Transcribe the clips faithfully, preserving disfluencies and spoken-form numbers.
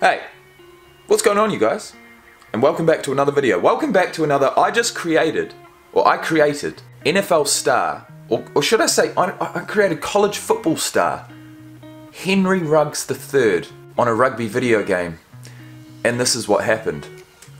Hey, what's going on, you guys? And welcome back to another video. Welcome back to another. I just created, or I created, N F L star, or, or should I say, I, I created college football star, Henry Ruggs the third, on a rugby video game. And this is what happened.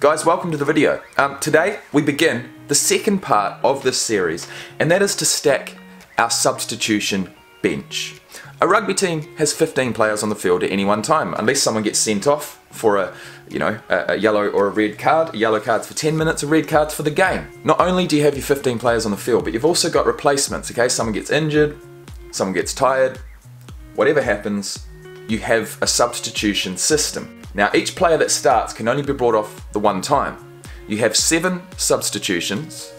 Guys, welcome to the video. Um, today, we begin the second part of this series, and that is to stack our substitution bench. A rugby team has fifteen players on the field at any one time, unless someone gets sent off for a, you know, a, a yellow or a red card. A yellow card's for ten minutes, a red card's for the game. Not only do you have your fifteen players on the field, but you've also got replacements, okay? Someone gets injured, someone gets tired, whatever happens, you have a substitution system. Now, each player that starts can only be brought off the one time. You have seven substitutions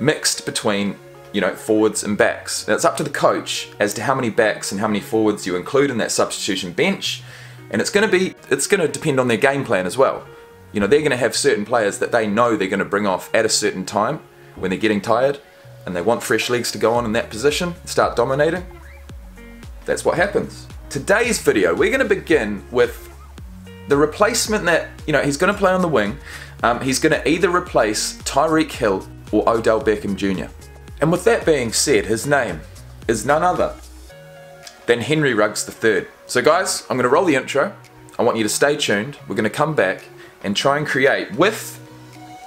mixed between, you know, forwards and backs. Now, it's up to the coach as to how many backs and how many forwards you include in that substitution bench, and it's going to be, it's going to depend on their game plan as well. You know, they're going to have certain players that they know they're going to bring off at a certain time when they're getting tired, and they want fresh legs to go on in that position, start dominating. That's what happens. Today's video, we're going to begin with the replacement that, you know, he's going to play on the wing. Um, he's going to either replace Tyreek Hill or Odell Beckham Junior And with that being said, his name is none other than Henry Ruggs the third. So guys, I'm going to roll the intro. I want you to stay tuned. We're going to come back and try and create, with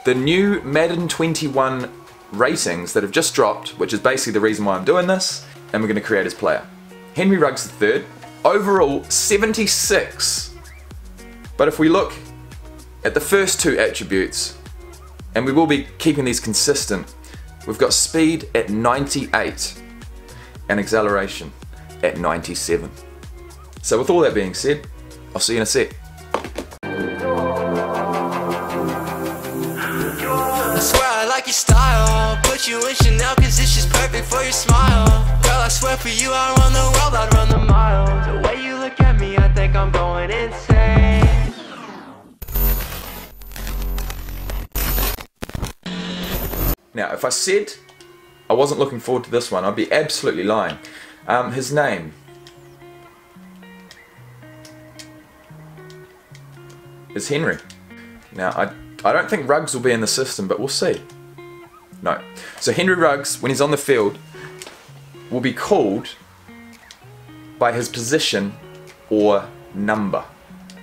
the new Madden twenty-one ratings that have just dropped, which is basically the reason why I'm doing this, and we're going to create his player. Henry Ruggs the third, overall seventy-six. But if we look at the first two attributes, and we will be keeping these consistent, we've got speed at ninety-eight and acceleration at ninety-seven. So with all that being said, I'll see you in a sec. I swear I like your style, put you in Chanel cause it's just perfect for your smile. Girl, I swear for you I run the world, I'd run the mile. The way you look at me, I think I'm going insane. Now, if I said I wasn't looking forward to this one, I'd be absolutely lying. Um, his name is Henry. Now, I, I don't think Ruggs will be in the system, but we'll see. No. So Henry Ruggs, when he's on the field, will be called by his position or number,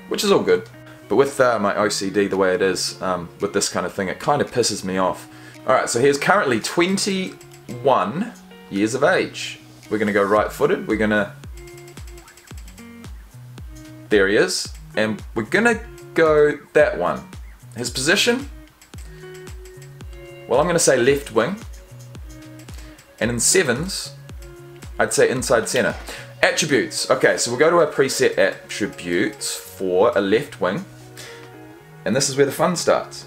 which is all good. But with uh, my O C D the way it is, um, with this kind of thing, it kind of pisses me off. Alright, so he's currently twenty-one years of age. We're going to go right-footed. We're going to... There he is. And we're going to go that one. His position? Well, I'm going to say left wing. And in sevens, I'd say inside centre. Attributes. Okay, so we'll go to our preset attributes for a left wing. And this is where the fun starts.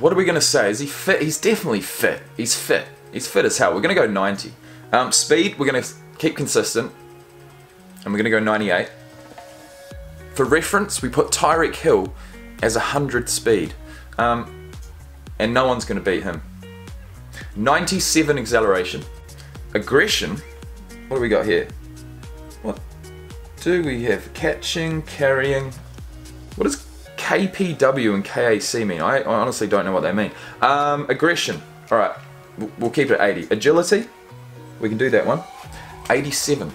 What are we going to say? Is he fit? He's definitely fit. He's fit. He's fit as hell. We're going to go ninety. Um, speed, we're going to keep consistent. And we're going to go ninety-eight. For reference, we put Tyreek Hill as one hundred speed. Um, and no one's going to beat him. ninety-seven acceleration. Aggression. What do we got here? What do we have? Catching, carrying. What is... K P W and K A C mean? I honestly don't know what they mean. Um, aggression. Alright, we'll keep it at eighty. Agility. We can do that one. eighty-seven.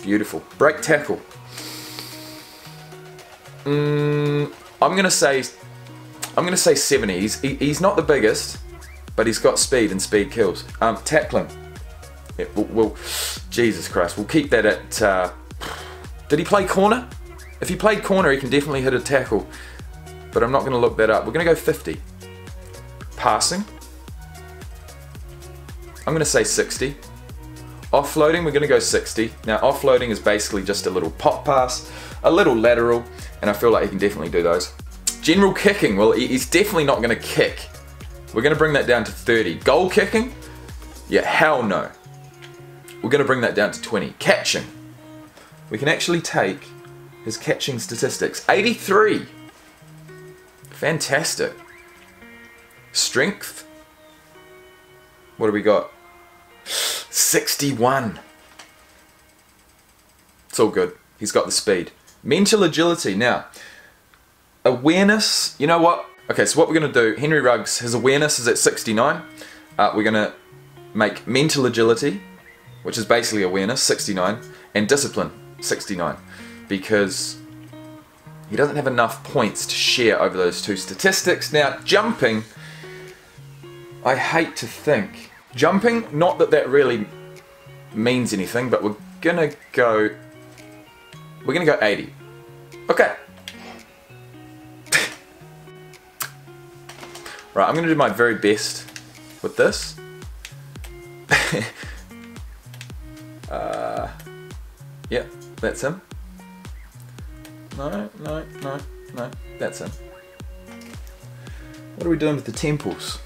Beautiful. Break tackle. Mm, I'm going to say... I'm going to say seventy. He's, he, he's not the biggest, but he's got speed and speed kills. Um, tackling. Yeah, we'll, we'll... Jesus Christ. We'll keep that at... Uh, did he play corner? If he played corner, he can definitely hit a tackle. But I'm not going to look that up. We're going to go fifty. Passing. I'm going to say sixty. Offloading, we're going to go sixty. Now, offloading is basically just a little pop pass, a little lateral, and I feel like he can definitely do those. General kicking, well, he's definitely not going to kick. We're going to bring that down to thirty. Goal kicking? Yeah, hell no. We're going to bring that down to twenty. Catching. We can actually take his catching statistics. eighty-three. Fantastic. Strength. What do we got? sixty-one. It's all good. He's got the speed. Mental agility. Now, awareness, you know what? Okay, so what we're going to do, Henry Ruggs, his awareness is at sixty-nine. Uh, we're going to make mental agility, which is basically awareness, sixty-nine, and discipline, sixty-nine, because he doesn't have enough points to share over those two statistics. Now, jumping, I hate to think. Jumping, not that that really means anything, but we're going to go, we're going to go eighty. Okay. Right, I'm going to do my very best with this. uh, yeah, that's him. No, no, no, no, that's him. What are we doing with the temples?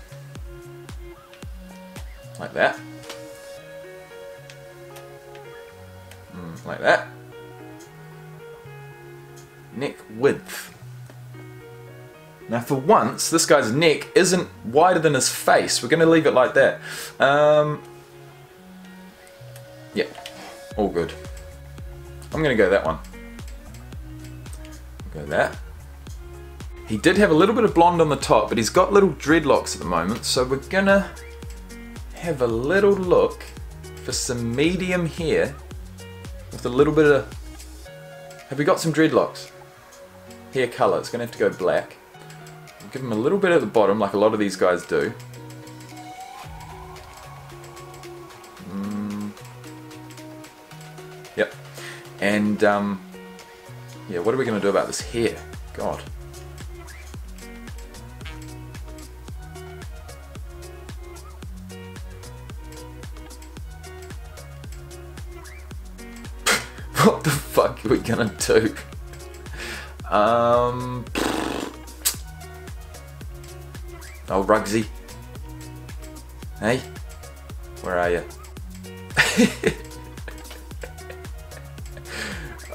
Like that. Mm, like that. Neck width. Now for once, this guy's neck isn't wider than his face. We're going to leave it like that. Um, yeah, all good. I'm going to go that one. Go that. He did have a little bit of blonde on the top, but he's got little dreadlocks at the moment. So we're going to have a little look for some medium hair with a little bit of... Have we got some dreadlocks? Hair colour. It's going to have to go black. Give him a little bit at the bottom, like a lot of these guys do. Mm. Yep. And, um, yeah, what are we going to do about this hair? God. What the fuck are we going to do? Um... Oh, Ruggsy. Hey? Where are you?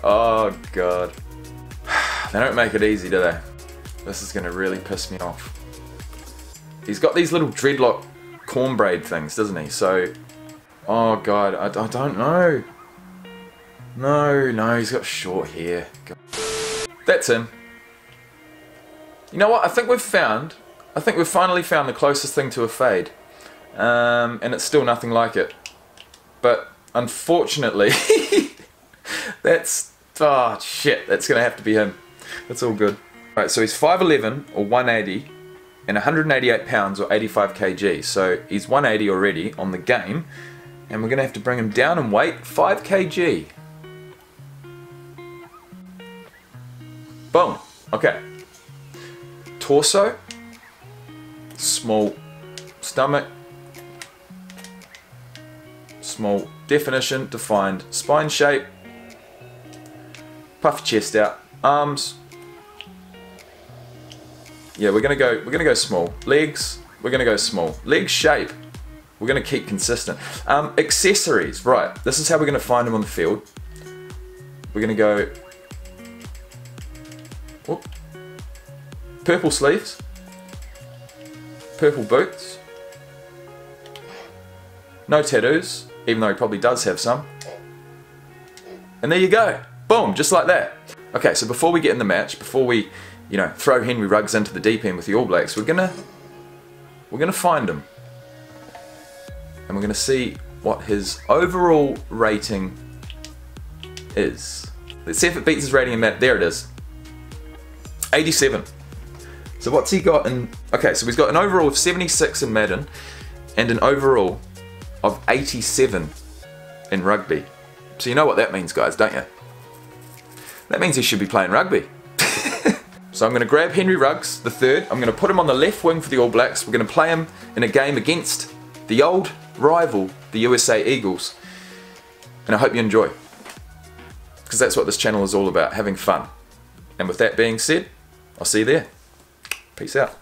Oh, God. They don't make it easy, do they? This is going to really piss me off. He's got these little dreadlock corn braid things, doesn't he? So, oh, God, I, I don't know. No, no, he's got short hair. God. That's him. You know what? I think we've found... I think we've finally found the closest thing to a fade, um, and it's still nothing like it. But unfortunately, that's, oh shit, that's going to have to be him. That's all good. Alright, so he's five eleven or one eighty and one hundred eighty-eight pounds or eighty-five kilograms, so he's one eighty already on the game, and we're going to have to bring him down in weight, five kilograms. Boom, okay. Torso. Small stomach, small definition, defined spine shape, puff chest out, arms. Yeah, we're gonna go. We're gonna go small. Legs. We're gonna go small. Leg shape. We're gonna keep consistent. Um, accessories. Right. This is how we're gonna find him on the field. We're gonna go. Whoop. Purple sleeves. Purple boots. No tattoos, even though he probably does have some. And there you go. Boom, just like that. Okay, so before we get in the match, before we, you know, throw Henry Ruggs into the deep end with the All Blacks, we're gonna we're gonna find him. And we're gonna see what his overall rating is. Let's see if it beats his rating in that. There it is. eighty-seven. So what's he got in... Okay, so he's got an overall of seventy-six in Madden and an overall of eighty-seven in rugby. So you know what that means, guys, don't you? That means he should be playing rugby. So I'm going to grab Henry Ruggs the third. I'm going to put him on the left wing for the All Blacks. We're going to play him in a game against the old rival, the U S A Eagles. And I hope you enjoy. Because that's what this channel is all about, having fun. And with that being said, I'll see you there. Peace out.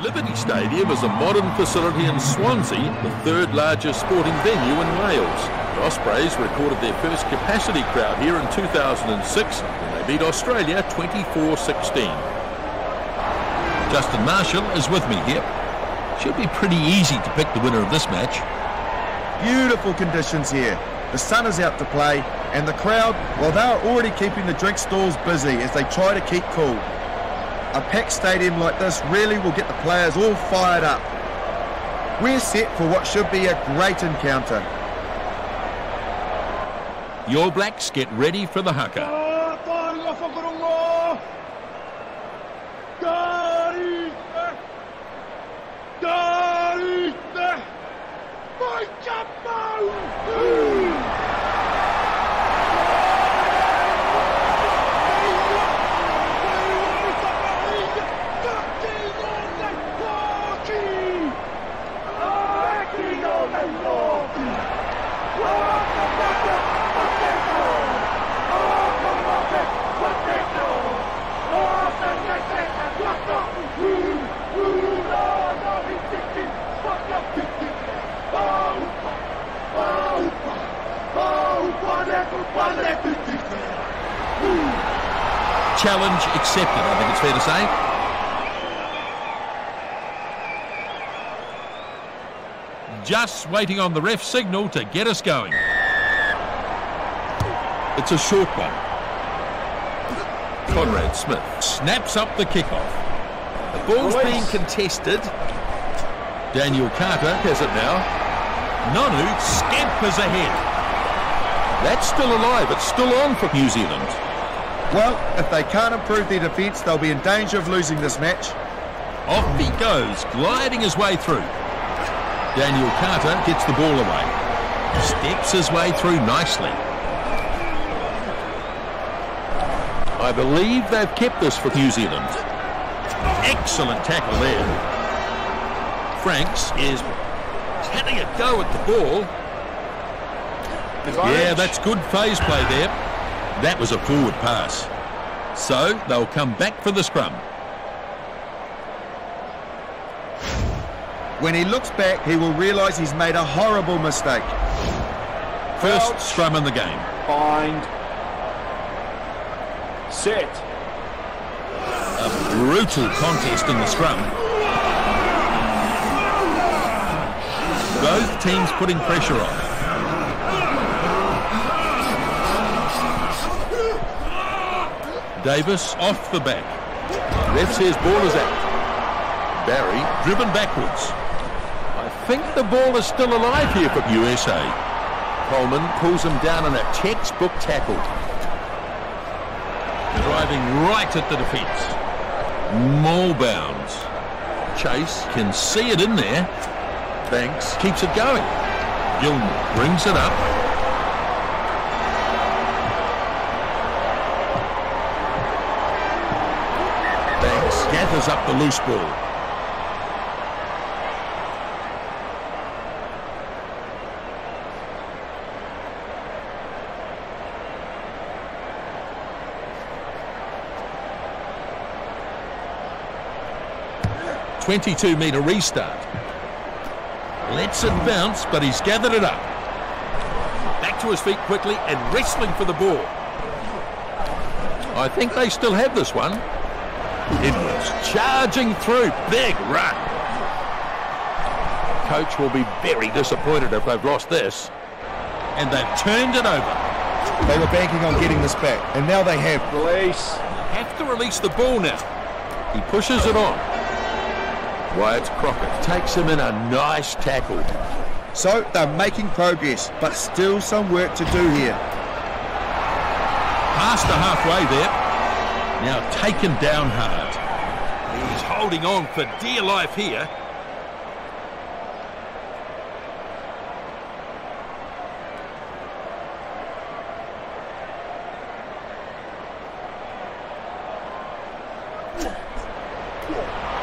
Liberty Stadium is a modern facility in Swansea, the third largest sporting venue in Wales. The Ospreys recorded their first capacity crowd here in two thousand six when they beat Australia twenty-four sixteen. Justin Marshall is with me here. Should be pretty easy to pick the winner of this match. Beautiful conditions here. The sun is out to play, and the crowd, well, they are already keeping the drink stalls busy as they try to keep cool. A packed stadium like this really will get the players all fired up. We're set for what should be a great encounter. The All Blacks get ready for the haka. Challenge accepted, I think it's fair to say. Just waiting on the ref signal to get us going. It's a short one. Conrad Smith snaps up the kickoff. The ball's Boys. being contested. Daniel Carter has it now. Nonu scampers ahead. That's still alive. It's still on for New Zealand. Well, if they can't improve their defence, they'll be in danger of losing this match. Off he goes, gliding his way through. Daniel Carter gets the ball away. Steps his way through nicely. I believe they've kept this for New Zealand. Excellent tackle there. Franks is having a go at the ball. Yeah, that's good phase play there. That was a forward pass. So they'll come back for the scrum. When he looks back, he will realise he's made a horrible mistake. First Ouch. scrum in the game. Bind. Set. A brutal contest in the scrum. Both teams putting pressure on. Davis off the back. Ref says ball is out. Barry driven backwards. I think the ball is still alive here for U S A. Coleman pulls him down in a textbook tackle. Driving right at the defence. Maul bounds. Chase can see it in there. Banks keeps it going. Gilmour brings it up. Gathers up the loose ball. twenty-two metre restart. Lets it bounce, but he's gathered it up. Back to his feet quickly and wrestling for the ball. I think they still have this one. Edwards charging through, big run. Coach will be very disappointed if they've lost this. And they've turned it over. They were banking on getting this back, and now they have. Release. Have to release the ball now. He pushes it on. Wyatt Crockett takes him in a nice tackle. So they're making progress, but still some work to do here. Past the halfway there. Now taken down hard. He's holding on for dear life here.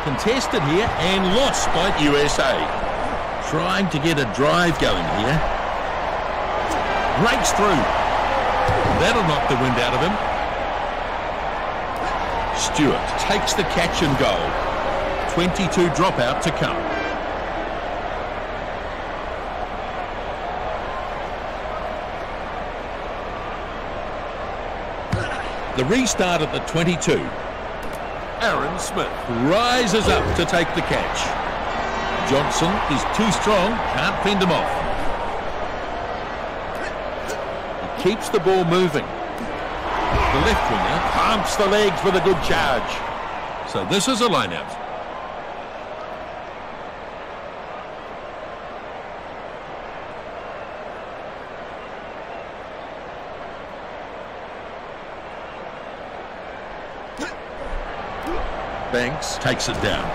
Contested here and lost by U S A. Trying to get a drive going here. Breaks through. That'll knock the wind out of him. Stewart takes the catch and goal. twenty-two dropout to come. The restart at the twenty-two. Aaron Smith rises up to take the catch. Johnson is too strong, can't fend him off. keeps the ball moving. The left winger pumps the legs with a good charge. So this is a line-out. Banks takes it down.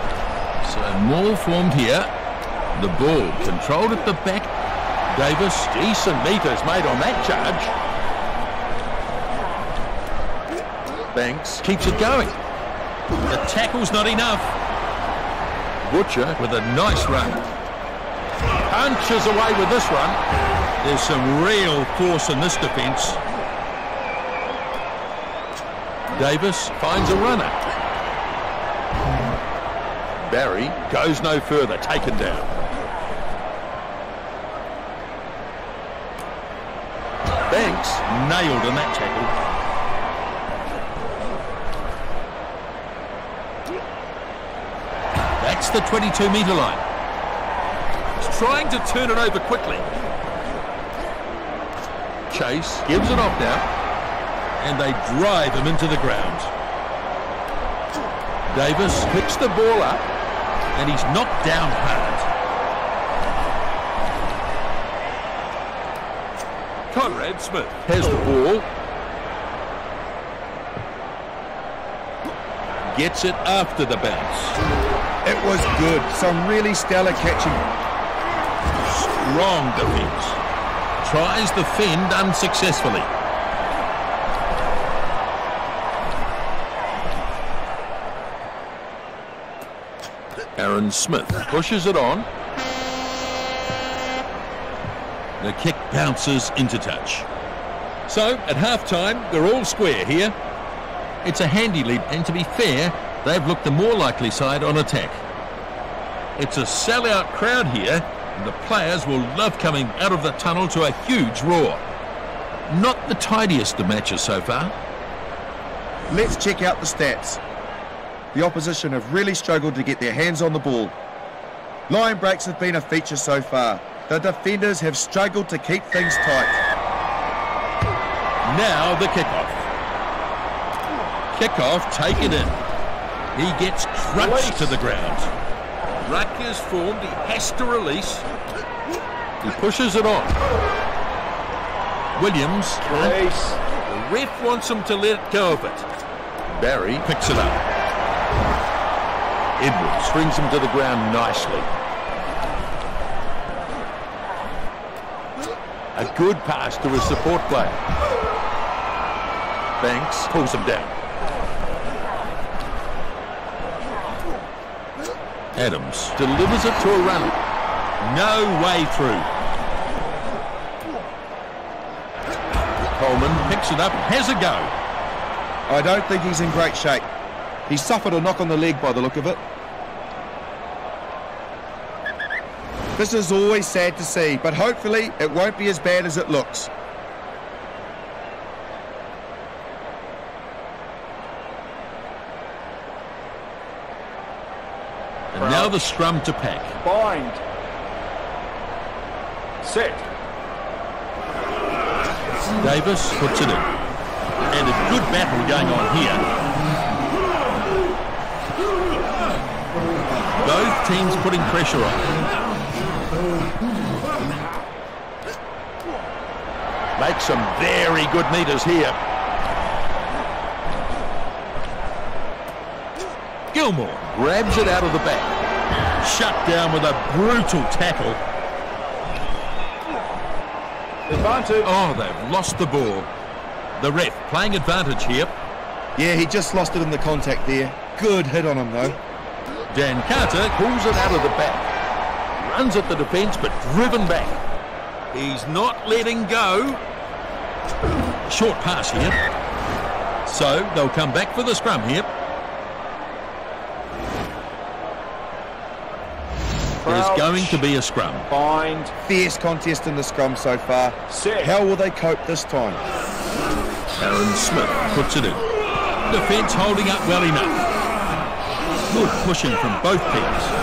So more formed here. The ball controlled at the back. Davis, decent meters made on that charge. Banks keeps it going. The tackle's not enough. Butcher with a nice run. Punches away with this one. There's some real force in this defence. Davis finds a runner. Barry goes no further, taken down. Banks nailed in that tackle. That's the twenty-two metre line. He's trying to turn it over quickly. Chase gives it off now, and they drive him into the ground. Davis picks the ball up. And he's knocked down hard. Conrad Smith has the ball. Gets it after the bounce. It was good. Some really stellar catching. Strong defence. Tries to fend unsuccessfully. Aaron Smith pushes it on. The kick bounces into touch. So, at half-time, they're all square here. It's a handy lead, and to be fair, they've looked the more likely side on attack. It's a sell-out crowd here, and the players will love coming out of the tunnel to a huge roar. Not the tidiest of matches so far. Let's check out the stats. The opposition have really struggled to get their hands on the ball. Line breaks have been a feature so far. The defenders have struggled to keep things tight. Now the kickoff. Kickoff taken in. He gets crushed to the ground. Rutgers formed, he has to release. He pushes it on. Williams. Chase. The ref wants him to let go of it. Barry picks it up. Edwards brings him to the ground nicely. A good pass to his support player. Banks pulls him down. Adams delivers it to a runner. No way through. Coleman picks it up, has a go. I don't think he's in great shape. He suffered a knock on the leg by the look of it. This is always sad to see, but hopefully it won't be as bad as it looks. And now the scrum to pack. Bind. Set. Davis puts it in. And a good battle going on here. Both teams putting pressure on. Make some very good meters here. Gilmour grabs it out of the back. Shut down with a brutal tackle. Advantage. Oh, they've lost the ball. The ref playing advantage here. Yeah, he just lost it in the contact there. Good hit on him, though. Dan Carter pulls it out of the back. Runs at the defence, but driven back. He's not letting go. Short pass here. So, they'll come back for the scrum here. There's going to be a scrum. Bind. Fierce contest in the scrum so far. Set. How will they cope this time? Aaron Smith puts it in. Defence holding up well enough. Good pushing from both teams.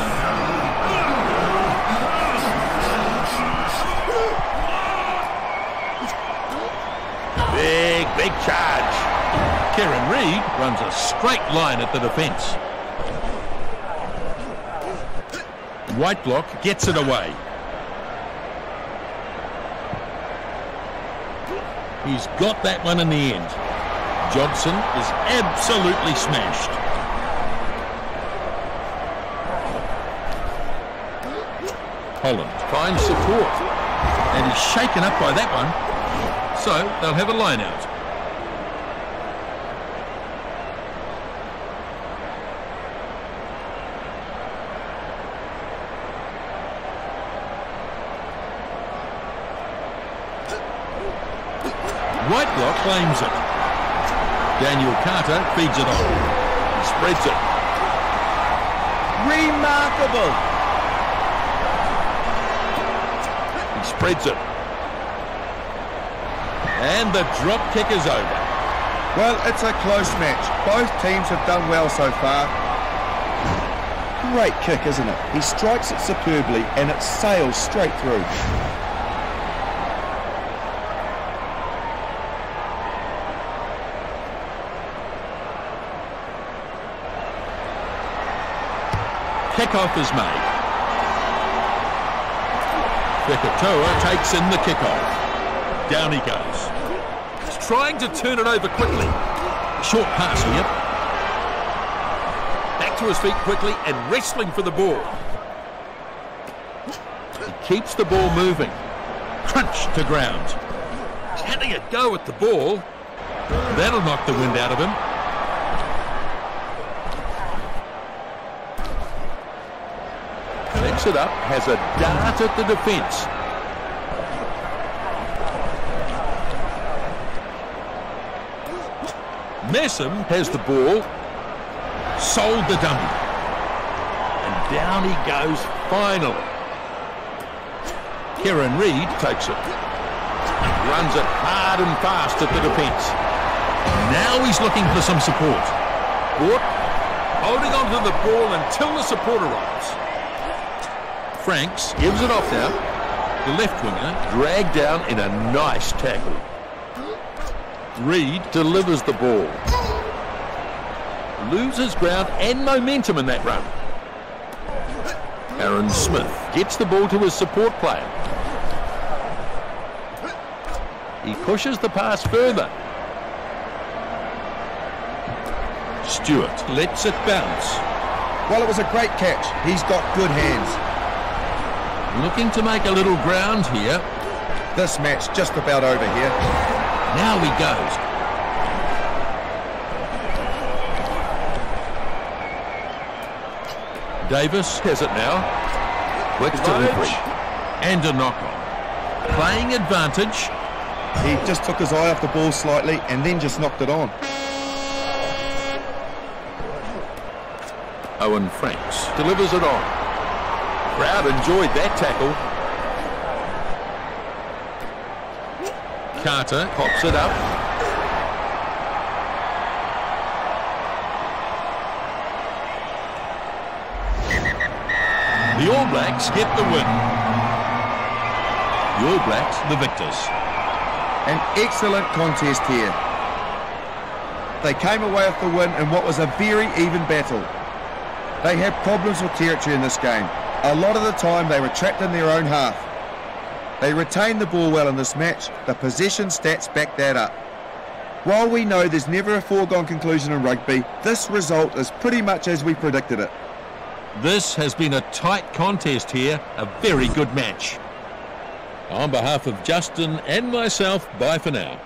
big charge. Kieran Reid runs a straight line at the defence. White block gets it away. He's got that one in the end. Johnson is absolutely smashed. Holland finds support, and he's shaken up by that one, so they'll have a line out. White block claims it. Daniel Carter feeds it on. He spreads it. Remarkable. He spreads it. And the drop kick is over. Well, it's a close match. Both teams have done well so far. Great kick, isn't it? He strikes it superbly and it sails straight through. Kickoff is made. Fekitoa takes in the kickoff. Down he goes. He's trying to turn it over quickly. Short pass here. Back to his feet quickly and wrestling for the ball. He keeps the ball moving. Crunch to ground. He's having a go at the ball. That'll knock the wind out of him. It up, has a dart at the defence. Messam has the ball, sold the dummy, and down he goes finally. Kieran Reid takes it, runs it hard and fast at the defence. Now he's looking for some support. Bort holding on to the ball until the support arrives. Franks gives it off now. The left winger dragged down in a nice tackle. Reid delivers the ball. Loses ground and momentum in that run. Aaron Smith gets the ball to his support player. He pushes the pass further. Stewart lets it bounce. Well, it was a great catch. He's got good hands. Looking to make a little ground here. This match just about over here. Now he goes. Davis has it now. Quick delivery. And a knock-on. Playing advantage. He just took his eye off the ball slightly and then just knocked it on. Owen Franks delivers it on. Crowd enjoyed that tackle. Carter pops it up. The All Blacks get the win. The All Blacks, the victors. An excellent contest here. They came away with the win in what was a very even battle. They had problems with territory in this game. A lot of the time they were trapped in their own half. They retained the ball well in this match. The possession stats back that up. While we know there's never a foregone conclusion in rugby, this result is pretty much as we predicted it. This has been a tight contest here, a very good match. On behalf of Justin and myself, bye for now.